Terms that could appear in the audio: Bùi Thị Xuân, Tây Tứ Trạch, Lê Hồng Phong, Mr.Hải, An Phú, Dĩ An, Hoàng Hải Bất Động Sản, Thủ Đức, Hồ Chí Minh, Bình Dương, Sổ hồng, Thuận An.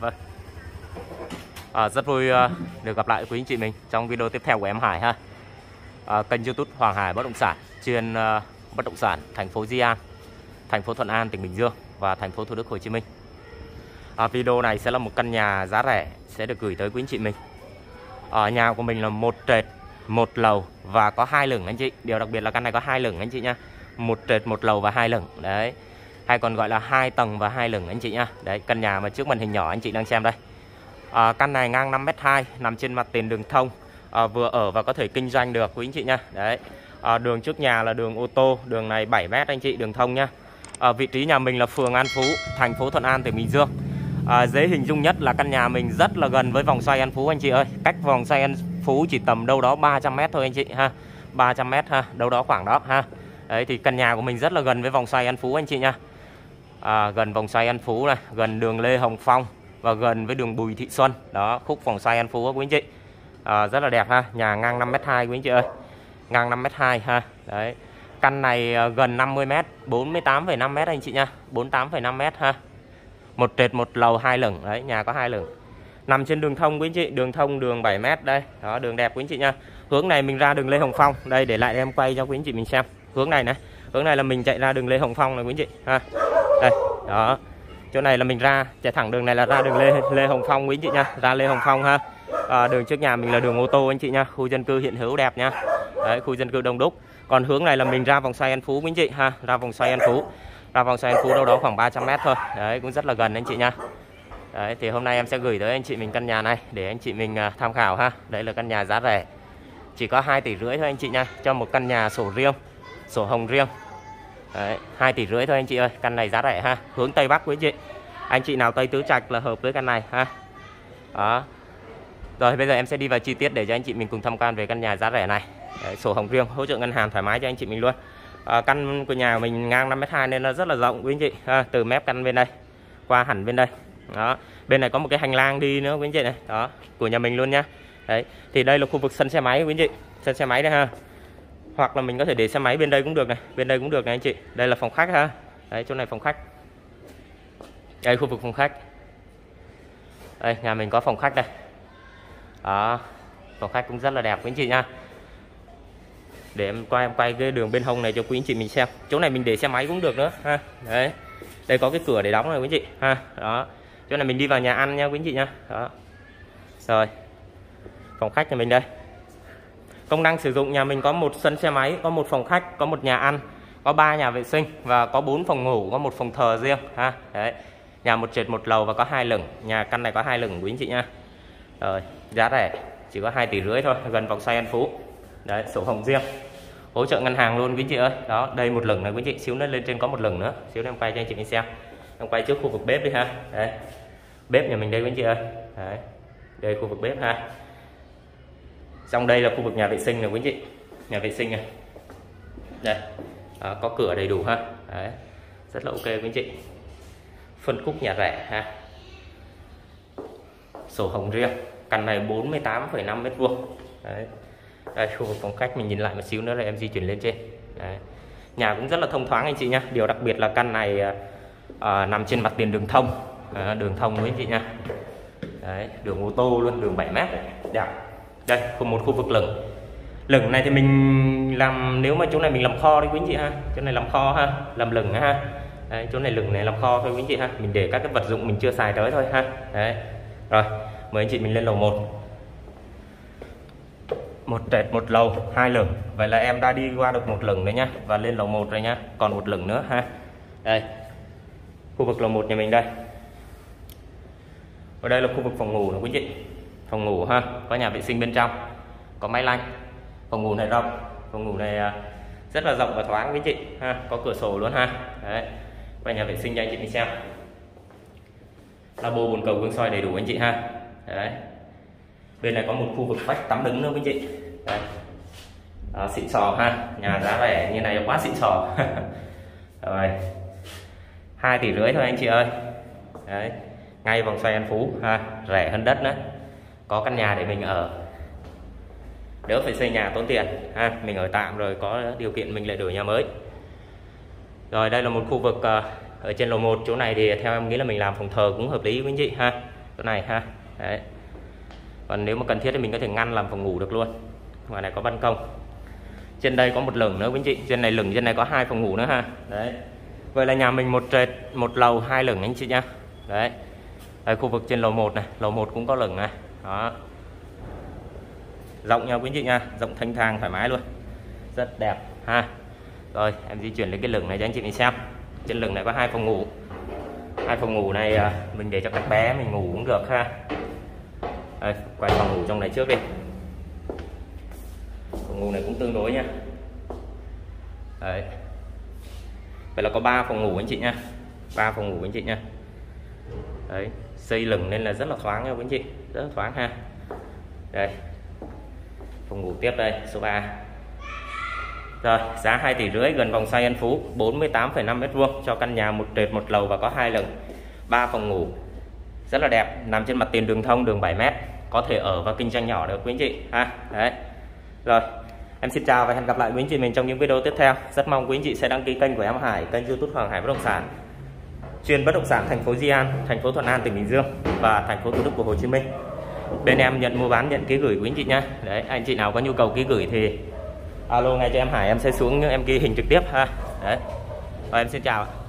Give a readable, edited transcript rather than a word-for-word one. Vâng. Rất vui được gặp lại quý anh chị mình trong video tiếp theo của em Hải ha. Kênh YouTube Hoàng Hải Bất Động Sản, chuyên bất động sản thành phố Dĩ An, thành phố Thuận An, tỉnh Bình Dương và thành phố Thủ Đức, Hồ Chí Minh. Video này sẽ là một căn nhà giá rẻ sẽ được gửi tới quý anh chị mình. Nhà của mình là một trệt, một lầu và có hai lửng anh chị. Điều đặc biệt là căn này có hai lửng anh chị nha. Một trệt, một lầu và hai lửng. Đấy. Hay còn gọi là hai tầng và hai lửng anh chị nha. Đấy, căn nhà mà trước màn hình nhỏ anh chị đang xem đây. Căn này ngang 5m2, nằm trên mặt tiền đường thông, vừa ở và có thể kinh doanh được quý anh chị nha. Đấy. Đường trước nhà là đường ô tô, đường này 7m anh chị, đường thông nha. Vị trí nhà mình là phường An Phú, thành phố Thuận An, tỉnh Bình Dương. Dễ hình dung nhất là căn nhà mình rất là gần với vòng xoay An Phú anh chị ơi. Cách vòng xoay An Phú chỉ tầm đâu đó 300m thôi anh chị ha. 300m ha, đâu đó khoảng đó ha. Đấy thì căn nhà của mình rất là gần với vòng xoay An Phú anh chị nha. Gần vòng xoay An Phú này, gần đường Lê Hồng Phong và gần với đường Bùi Thị Xuân. Đó, khúc vòng xoay An Phú đó, quý anh chị. Rất là đẹp ha, nhà ngang 5m2 quý anh chị ơi. Ngang 5m2 ha. Đấy. Căn này gần 50m, 48,5m anh chị nha. 48,5m ha. Một trệt, một lầu, hai lửng. Đấy, nhà có hai lửng. Nằm trên đường thông quý anh chị, đường thông đường 7m đây. Đó, đường đẹp quý anh chị nha. Hướng này mình ra đường Lê Hồng Phong. Đây để lại em quay cho quý anh chị mình xem. Hướng này này. Hướng này là mình chạy ra đường Lê Hồng Phong này quý anh chị ha. Đây, đó. Chỗ này là mình ra chạy thẳng đường này là ra đường Lê Hồng Phong quý anh chị nha. Ra Lê Hồng Phong ha. Đường trước nhà mình là đường ô tô anh chị nha. Khu dân cư hiện hữu đẹp nha. Đấy, khu dân cư đông đúc. Còn hướng này là mình ra vòng xoay An Phú quý anh chị ha, ra vòng xoay An Phú. Ra vòng xoay An Phú đâu đó khoảng 300m thôi. Đấy, cũng rất là gần anh chị nha. Đấy, thì hôm nay em sẽ gửi tới anh chị mình căn nhà này để anh chị mình tham khảo ha. Đấy là căn nhà giá rẻ. Chỉ có 2,5 tỷ thôi anh chị nha, cho một căn nhà sổ riêng, sổ hồng riêng. Đấy, 2,5 tỷ thôi anh chị ơi, căn này giá rẻ ha. Hướng Tây Bắc quý anh chị. Anh chị nào Tây Tứ Trạch là hợp với căn này ha. Đó. Rồi bây giờ em sẽ đi vào chi tiết để cho anh chị mình cùng tham quan về căn nhà giá rẻ này. Đấy, sổ hồng riêng, hỗ trợ ngân hàng thoải mái cho anh chị mình luôn. Căn của nhà mình ngang 5m2 nên nó rất là rộng quý anh chị. Từ mép căn bên đây qua hẳn bên đây. Đó, bên này có một cái hành lang đi nữa quý anh chị này. Đó, của nhà mình luôn nha. Đấy, thì đây là khu vực sân xe máy quý anh chị. Sân xe máy đây ha. Hoặc là mình có thể để xe máy bên đây cũng được này, bên đây cũng được này anh chị. Đây là phòng khách ha. Đấy, chỗ này phòng khách. Đây khu vực phòng khách. Đây, nhà mình có phòng khách đây. Đó, phòng khách cũng rất là đẹp quý anh chị nha. Để em quay cái đường bên hông này cho quý anh chị mình xem. Chỗ này mình để xe máy cũng được nữa ha. Đấy. Đây có cái cửa để đóng này quý anh chị ha. Đó. Chỗ này mình đi vào nhà ăn nha quý anh chị nha. Đó. Rồi. Phòng khách nhà mình đây. Công năng sử dụng nhà mình có một sân xe máy, có một phòng khách, có một nhà ăn, có 3 nhà vệ sinh và có 4 phòng ngủ, có một phòng thờ riêng ha. Đấy. Nhà một trệt một lầu và có hai lửng. Nhà căn này có hai lửng quý anh chị nha. Rồi, giá rẻ, chỉ có 2,5 tỷ thôi, gần vòng xoay An Phú. Đấy, sổ hồng riêng, hỗ trợ ngân hàng luôn quý anh chị ơi. Đó, đây một lửng này quý anh chị, xíu nữa lên trên có một lửng nữa, xíu nữa em quay cho anh chị mình xem. Em quay trước khu vực bếp đi ha. Đấy, bếp nhà mình đây quý anh chị ơi. Đấy, đây khu vực bếp ha. Trong đây là khu vực nhà vệ sinh này quý anh chị, nhà vệ sinh này. Đây, đó, có cửa đầy đủ ha. Đấy, rất là ok quý anh chị. Phân khúc nhà rẻ ha. Sổ hồng riêng, căn này 48,5 m². Đấy. Đây khu vực phòng khách mình nhìn lại một xíu nữa rồi em di chuyển lên trên. Đấy. Nhà cũng rất là thông thoáng anh chị nha. Điều đặc biệt là căn này nằm trên mặt tiền đường thông, đường thông quý anh chị nha. Đấy, đường ô tô luôn, đường 7m. Đẹp. Đây, một khu vực lửng. Lửng này thì mình làm, nếu mà chỗ này mình làm kho đi quý anh chị ha. Chỗ này làm kho ha, làm lửng ha. Đấy, chỗ này lửng này làm kho thôi quý anh chị ha. Mình để các cái vật dụng mình chưa xài tới thôi ha. Đấy. Rồi, mời anh chị mình lên lầu 1. Một trệt một lầu hai lửng, vậy là em đã đi qua được một lửng đấy nhá, và lên lầu 1 rồi nhá, còn một lửng nữa ha. Đây khu vực lầu 1 nhà mình đây. Ở đây là khu vực phòng ngủ nè quý anh chị, phòng ngủ ha, có nhà vệ sinh bên trong, có máy lạnh. Phòng ngủ này rộng, phòng ngủ này rất là rộng và thoáng quý anh chị ha, có cửa sổ luôn ha. Đấy, và nhà vệ sinh cho anh chị mình xem, lavabo bồn cầu gương soi đầy đủ anh chị ha. Đấy, bên này có một khu vực vách tắm đứng nữa quý anh chị. Đây. Đó, xịn sò ha, nhà giá rẻ như này quá xịn sò. Rồi, 2,5 tỷ thôi anh chị ơi. Đấy, ngay vòng xoay An Phú ha, rẻ hơn đất nữa, có căn nhà để mình ở, đỡ phải xây nhà tốn tiền ha, mình ở tạm rồi có điều kiện mình lại đổi nhà mới. Rồi đây là một khu vực Ở trên lầu 1 chỗ này thì theo em nghĩ là mình làm phòng thờ cũng hợp lý quý anh chị ha, chỗ này ha. Đấy. Còn nếu mà cần thiết thì mình có thể ngăn làm phòng ngủ được luôn. Ngoài này có ban công. Trên đây có một lửng nữa quý anh chị, trên này lửng, trên này có hai phòng ngủ nữa ha. Đấy. Vậy là nhà mình một trệt, một lầu, hai lửng anh chị nhá. Đấy. Đây, khu vực trên lầu 1 này, lầu 1 cũng có lửng này. Đó. Rộng nha quý anh chị nha, rộng thanh thang thoải mái luôn. Rất đẹp ha. Rồi, em di chuyển lên cái lửng này cho anh chị mình xem. Trên lửng này có hai phòng ngủ. Hai phòng ngủ này mình để cho các bé mình ngủ cũng được ha. Đây, quay phòng ngủ trong này trước đi. Phòng ngủ này cũng tương đối nha. Đấy. Vậy là có 3 phòng ngủ anh chị nha. 3 phòng ngủ anh chị nha. Đấy, xây lửng nên là rất là thoáng nha quý anh chị, rất là thoáng ha. Đây. Phòng ngủ tiếp đây, số 3. Rồi, giá 2,5 tỷ gần vòng xoay An Phú, 48,5 m² cho căn nhà một trệt một lầu và có 2 lửng, 3 phòng ngủ. Rất là đẹp, nằm trên mặt tiền đường thông, đường 7 m, có thể ở và kinh doanh nhỏ được quý anh chị ha. Đấy. Rồi, em xin chào và hẹn gặp lại quý anh chị mình trong những video tiếp theo. Rất mong quý anh chị sẽ đăng ký kênh của em Hải, kênh YouTube Hoàng Hải Bất Động Sản. Chuyên bất động sản thành phố Dĩ An, thành phố Thuận An tỉnh Bình Dương và thành phố Thủ Đức của Hồ Chí Minh. Bên em nhận mua bán, nhận ký gửi quý anh chị nhá. Đấy, anh chị nào có nhu cầu ký gửi thì alo ngay cho em Hải, em sẽ xuống em ghi hình trực tiếp ha. Đấy. Rồi em xin chào ạ.